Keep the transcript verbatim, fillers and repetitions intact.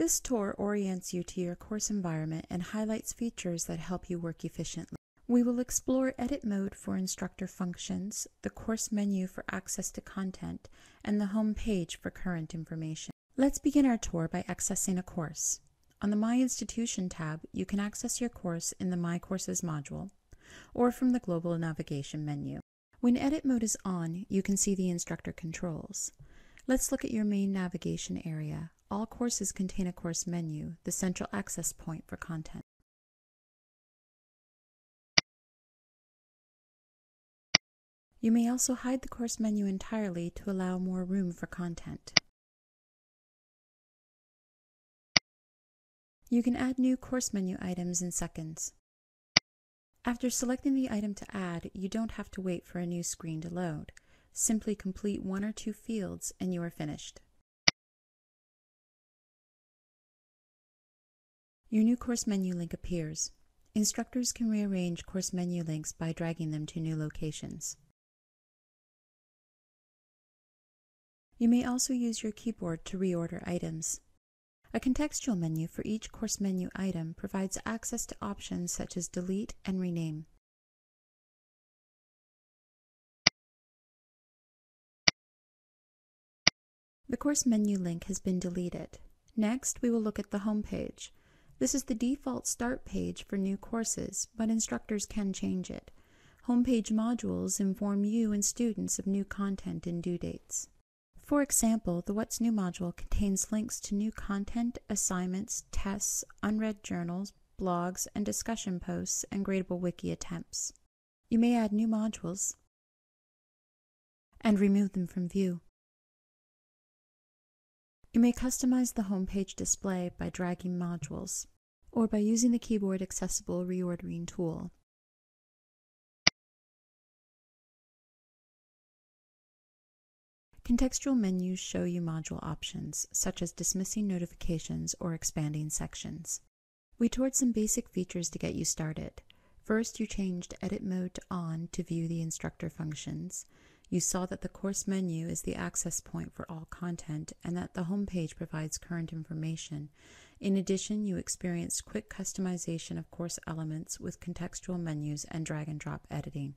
This tour orients you to your course environment and highlights features that help you work efficiently. We will explore edit mode for instructor functions, the course menu for access to content, and the home page for current information. Let's begin our tour by accessing a course. On the My Institution tab, you can access your course in the My Courses module or from the Global Navigation menu. When edit mode is on, you can see the instructor controls. Let's look at your main navigation area. All courses contain a course menu, the central access point for content. You may also hide the course menu entirely to allow more room for content. You can add new course menu items in seconds. After selecting the item to add, you don't have to wait for a new screen to load. Simply complete one or two fields and you are finished. Your new course menu link appears. Instructors can rearrange course menu links by dragging them to new locations. You may also use your keyboard to reorder items. A contextual menu for each course menu item provides access to options such as delete and rename. The course menu link has been deleted. Next, we will look at the home page. This is the default start page for new courses, but instructors can change it. Homepage modules inform you and students of new content and due dates. For example, the What's New module contains links to new content, assignments, tests, unread journals, blogs, and discussion posts, and gradable wiki attempts. You may add new modules and remove them from view. You may customize the homepage display by dragging modules or by using the keyboard accessible reordering tool. Contextual menus show you module options, such as dismissing notifications or expanding sections. We toured some basic features to get you started. First, you changed edit mode to on to view the instructor functions. You saw that the course menu is the access point for all content and that the home page provides current information. In addition, you experienced quick customization of course elements with contextual menus and drag and drop editing.